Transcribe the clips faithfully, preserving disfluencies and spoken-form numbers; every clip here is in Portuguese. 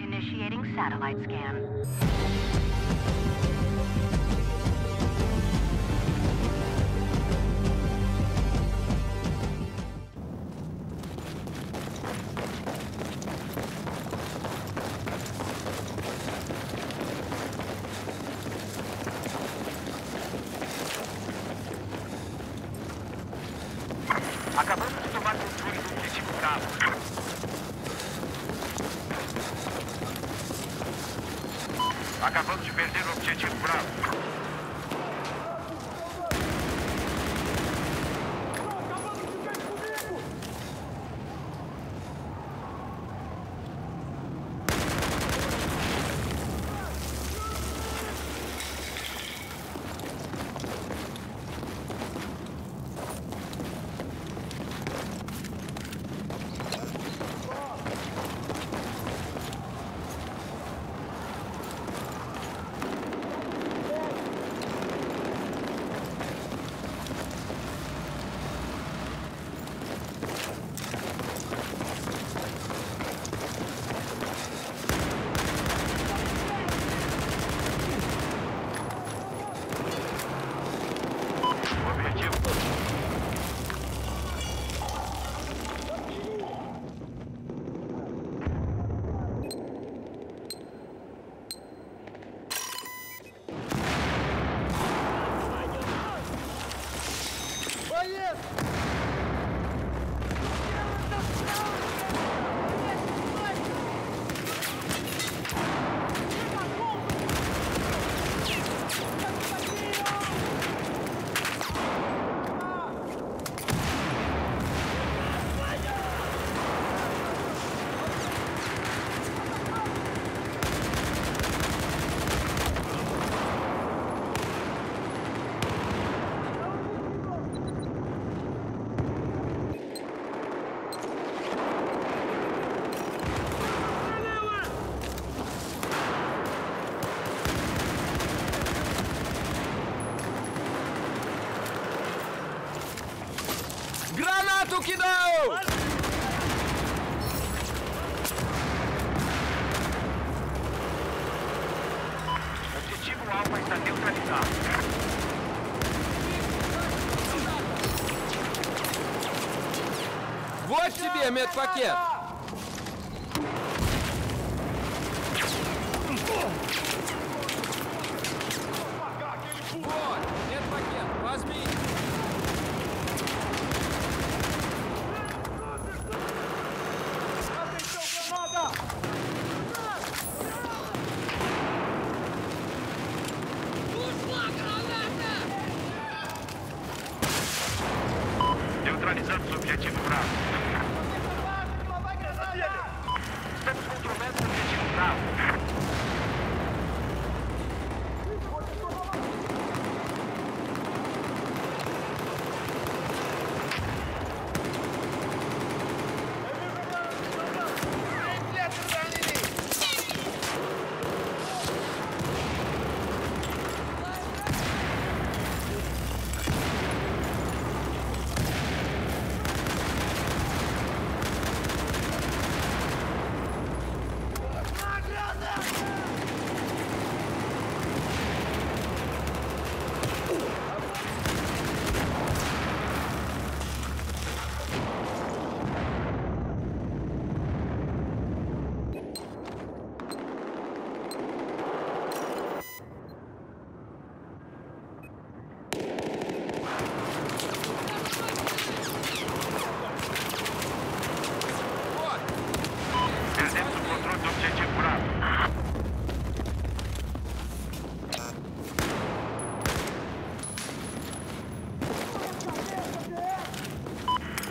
Initiating satellite scan. Acabamos de tomar controle do objetivo Bravo. Acabamos de perder o objetivo Bravo. Granatu kidal! Objetivo Alfa está neutralizado. Вот тебе медпакет! Neutralizamos o objetivo Bravo. Estamos controlando o objetivo Bravo.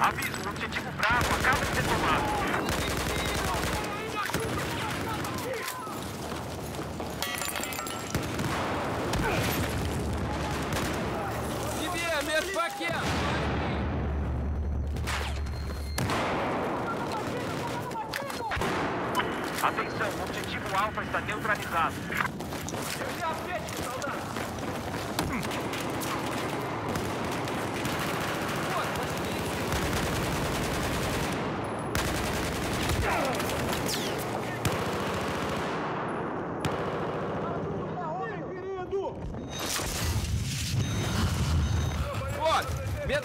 Aviso, o objetivo Bravo acaba de ser tomado. Тебе медпакет! Atenção, o objetivo Alfa está neutralizado. Eu já vejo, soldado. Hum.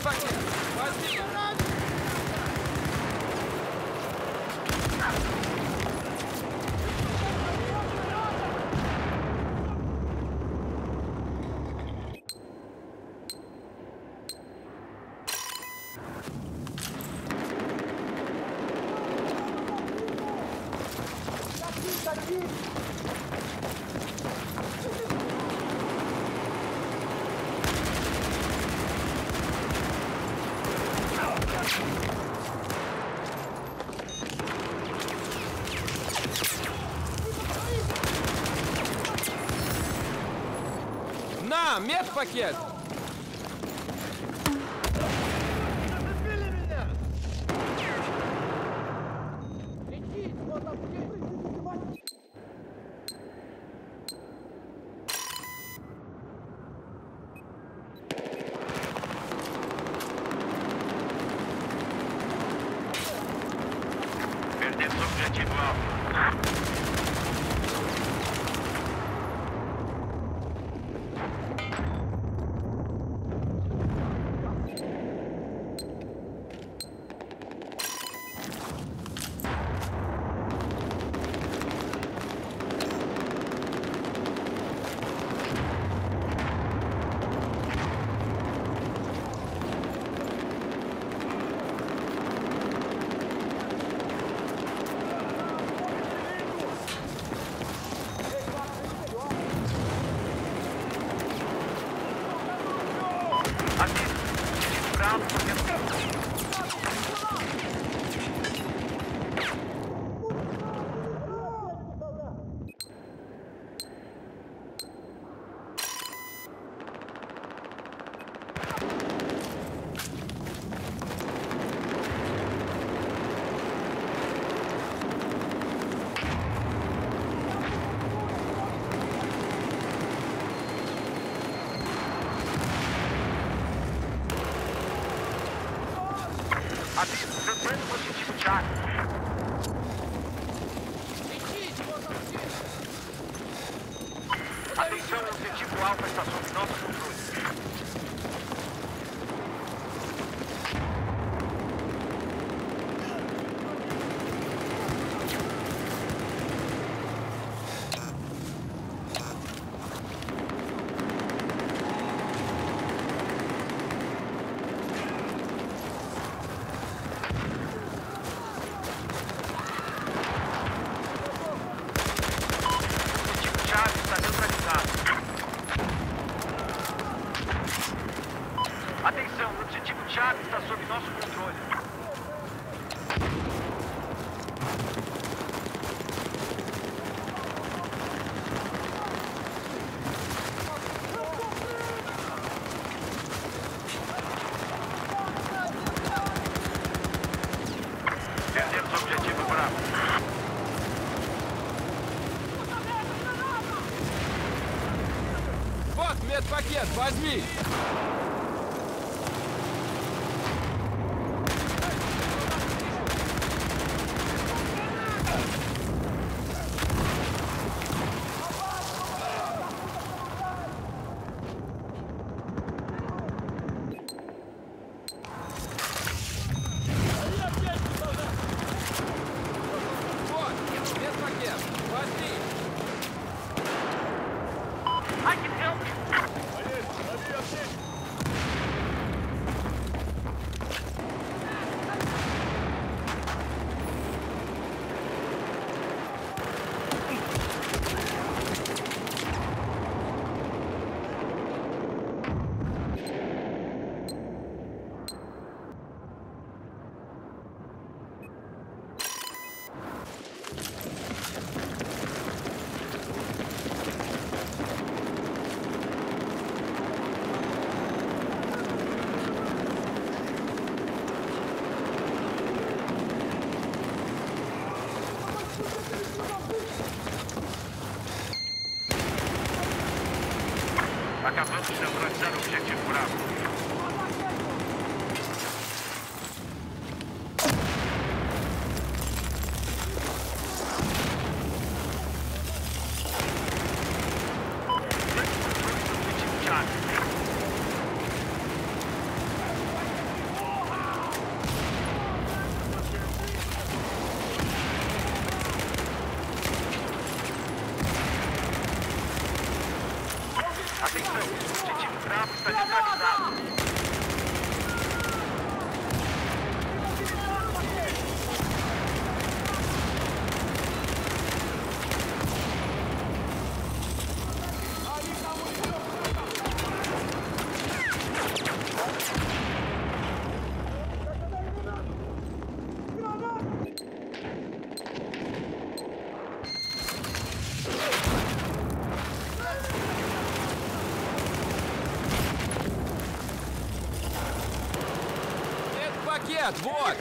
Нет, возьми! Возьми! На, медпакет! Пакет, возьми! Acabamos de neutralizar o objetivo bravo. Objetivo Charlie. Нет, вот!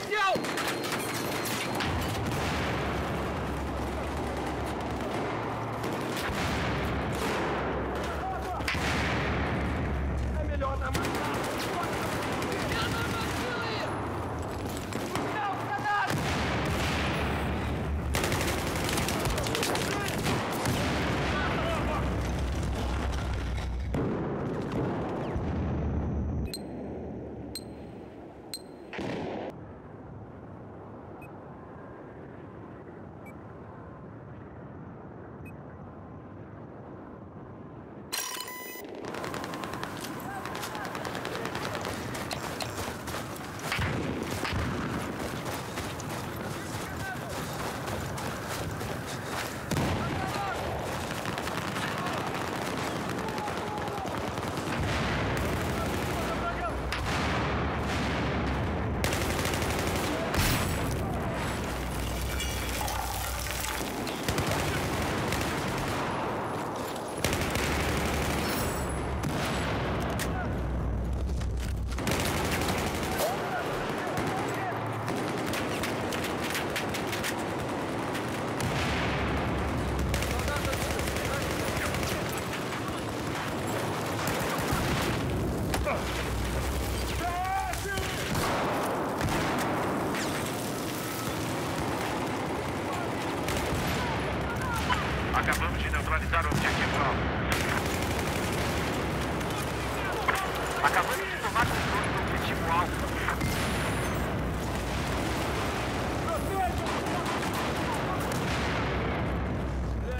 Acabamos de neutralizar o objetivo alvo. Acabamos de tomar controle do objetivo alvo.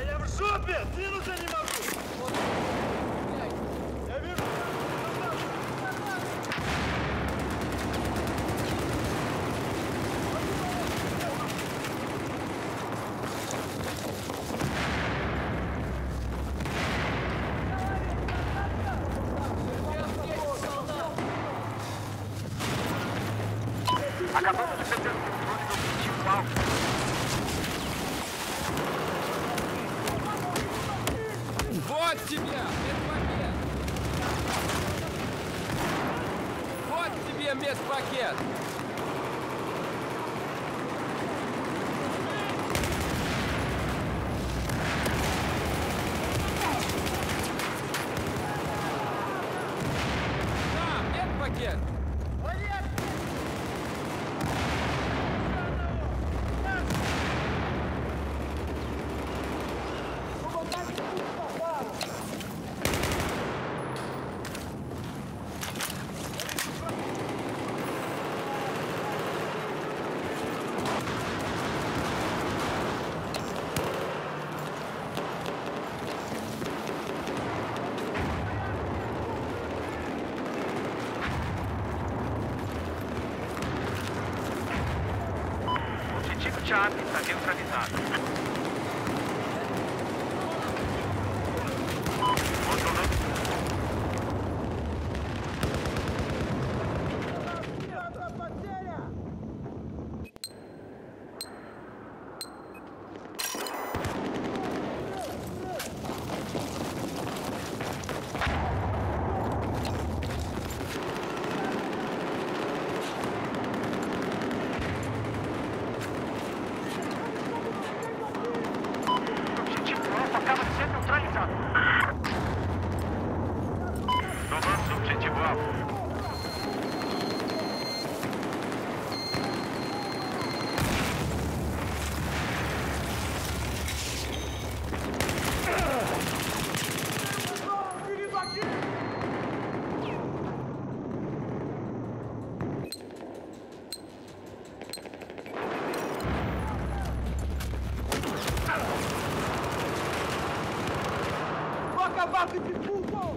Я в жопе! Двинуться не могу! Я вижу... Acabamos de perder o controle do objetivo alvo. Вот тебе, медпакет! Вот тебе, медпакет! Да, медпакет! Charlie está neutralizado. Acabado de puta!